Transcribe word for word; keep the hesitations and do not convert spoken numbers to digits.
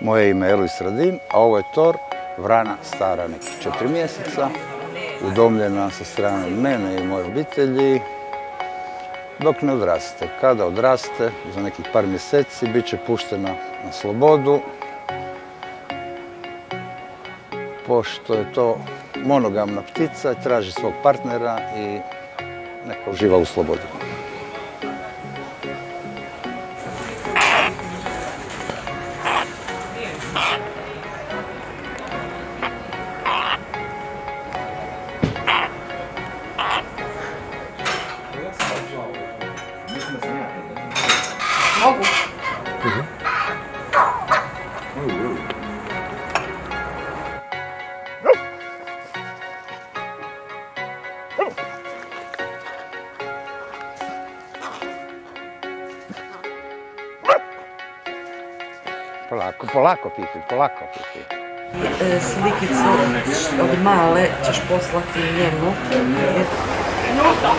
Moje ime je Elvis Radin, a ovo je Tor Vrana Stara, nekih četiri mjeseca, udomljena sa strane mene i moje obitelji, dok ne odraste. Kada odraste, za nekih par mjeseci, bit će puštena na slobodu. Pošto je to monogamna ptica, traži svog partnera i neka uživa u slobodi. Mogu? Polako, polako pipi, polako pipi. Slikicu od male ćeš poslati njemu. Minuta!